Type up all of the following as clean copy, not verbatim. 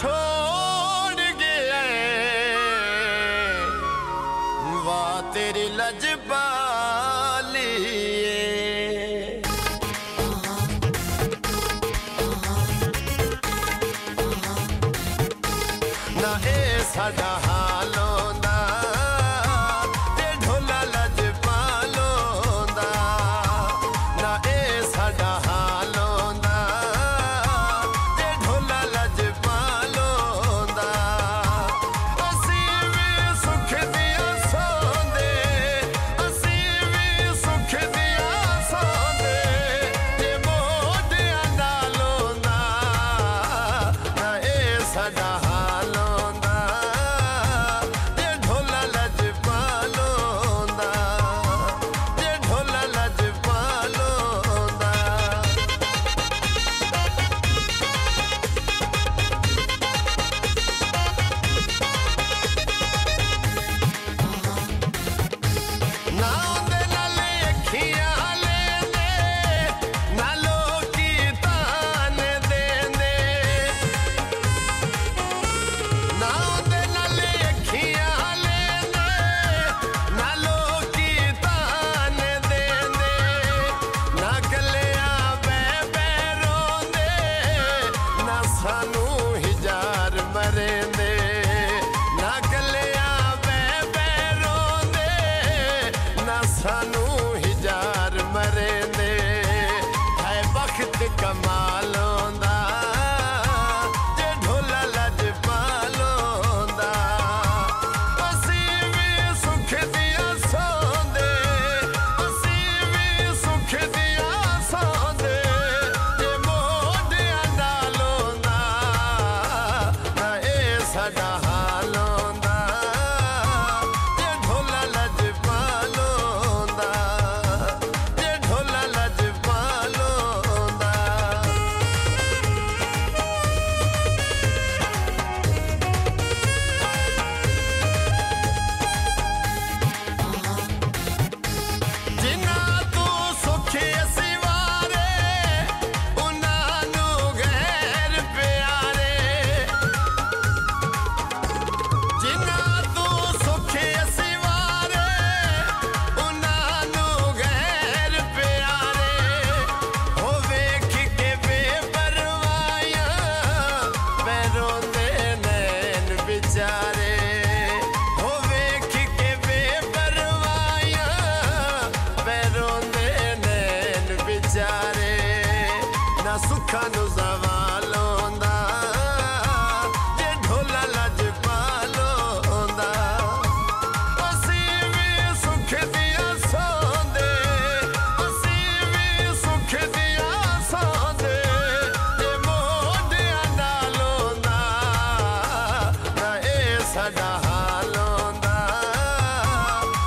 छोड़ गया वाह तेरी लज्बा ना ए साडा हालो दा ते ढोला लज पालो दा ना ए साडा हालो दा ते ढोला लज पालो दा असी भी सुख दिया सोंदे असी भी सुख दिया सोंदे ते मोढ़ियां नालो दा ना ए साडा हालो सानू हिजार मरे दे है वक्त कमालों दा जे ढोला लज पालों दा असी भी सुख दिया सोंदे असी भी सुख दिया सोंदे ते मोढ़ियां नालों दा ना ए साडा हालों ना सुखा नु ज़वालों दा जे ढोला लज पालों दा असी भी सुख दिया सोंदे असी भी सुख दिया सोंदे ते मोढ़ियां नालों दा ना ए साडा हालों दा जे ढोला लज पालों दा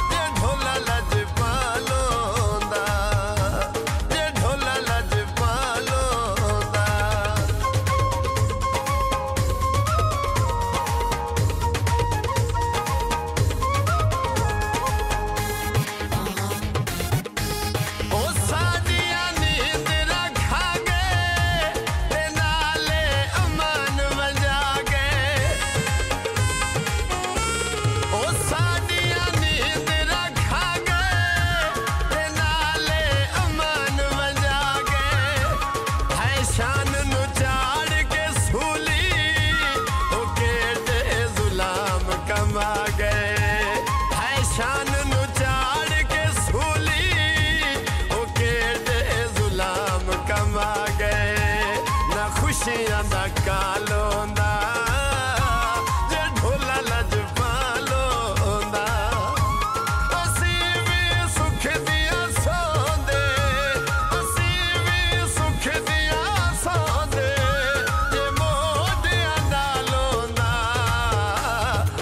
जे ढोला लज पालों खुशियां दा कालों दा जे ढोला लज पालों दा असी भी सुख दिया सोंदे असी भी सुख दिया सोंदे ते मोढ़ियां नालों दा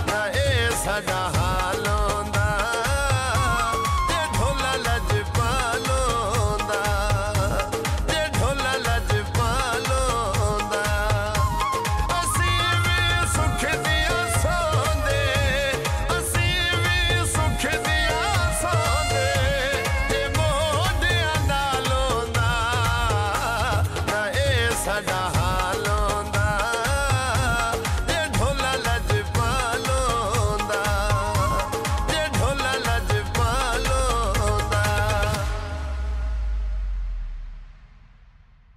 ना ए साडा हालों दा जे ढोला लज पालों दा जे ढोला लज पालों साडा।